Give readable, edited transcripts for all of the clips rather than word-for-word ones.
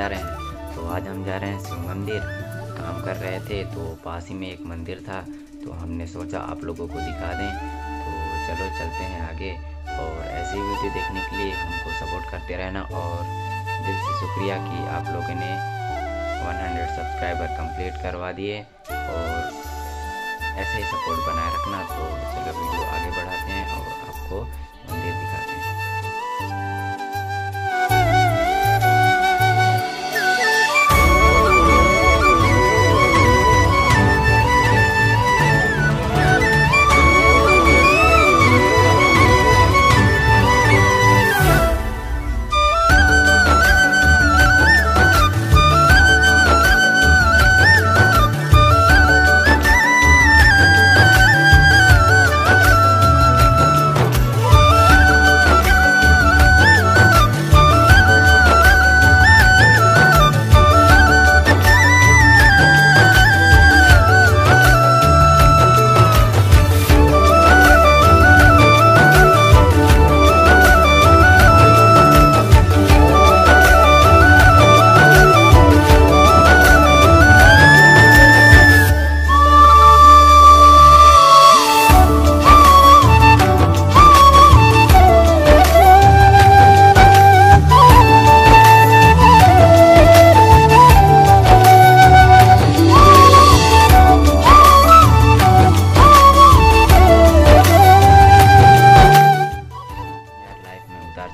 जा रहे हैं। तो आज हम जा रहे हैं शिव मंदिर। काम कर रहे थे तो पास ही में एक मंदिर था, तो हमने सोचा आप लोगों को दिखा दें। तो चलो चलते हैं आगे, और ऐसे ही वीडियो देखने के लिए हमको सपोर्ट करते रहना। और दिल से शुक्रिया कि आप लोगों ने 100 सब्सक्राइबर कंप्लीट करवा दिए, और ऐसे ही सपोर्ट बनाए रखना। तो चलो वीडियो आगे बढ़ाते हैं और आपको मंदिर दिखाते हैं।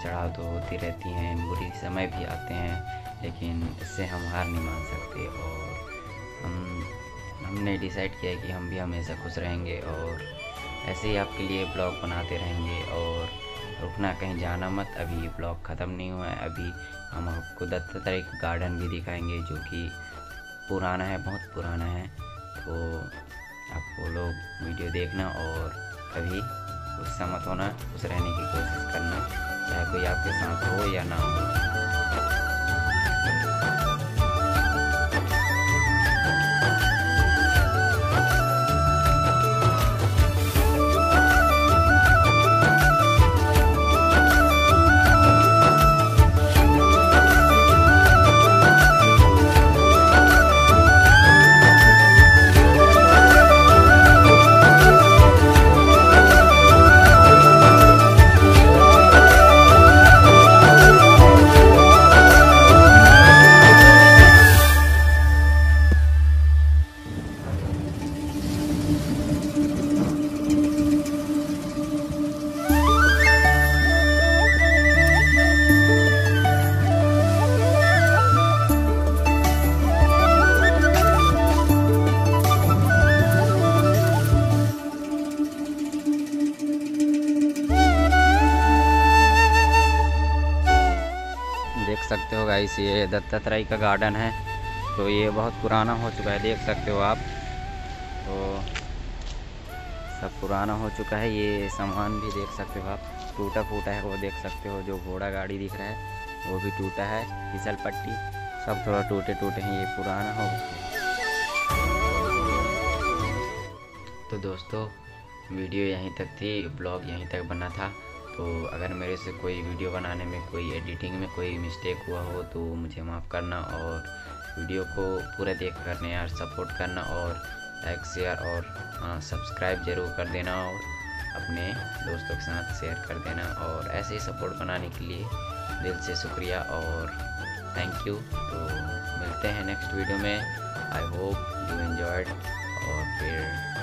चढ़ाव तो होती रहती हैं, बुरी समय भी आते हैं, लेकिन इससे हम हार नहीं मान सकते। और हमने डिसाइड किया कि हम भी हमेशा खुश रहेंगे, और ऐसे ही आपके लिए ब्लॉग बनाते रहेंगे। और रुकना, कहीं जाना मत, अभी ब्लॉग ख़त्म नहीं हुआ है। अभी हम आपको दत्तात्रेयी का गार्डन भी दिखाएंगे, जो कि पुराना है, बहुत पुराना है। तो आप वो लोग वीडियो देखना, और कभी गुस्सा मत होना, खुश रहने की कोशिश करना, चाहे कोई आपके साथ हो या ना हो। सकते हो गाइस, ये दत्तात्रेयी का गार्डन है, तो ये बहुत पुराना हो चुका है, देख सकते हो आप। तो सब पुराना हो चुका है, ये सामान भी देख सकते हो आप, टूटा फूटा है। वो देख सकते हो जो घोड़ा गाड़ी दिख रहा है वो भी टूटा है, फिसल पट्टी सब थोड़ा टूटे हैं, ये पुराना हो। तो दोस्तों वीडियो यहीं तक थी, ब्लॉग यहीं तक बना था। तो अगर मेरे से कोई वीडियो बनाने में, कोई एडिटिंग में कोई मिस्टेक हुआ हो तो मुझे माफ़ करना। और वीडियो को पूरा देख करने यार सपोर्ट करना, और लाइक शेयर और सब्सक्राइब ज़रूर कर देना, और अपने दोस्तों के साथ शेयर कर देना। और ऐसे ही सपोर्ट बनाने के लिए दिल से शुक्रिया और थैंक यू। तो मिलते हैं नेक्स्ट वीडियो में। आई होप यू एन्जॉयड, और फिर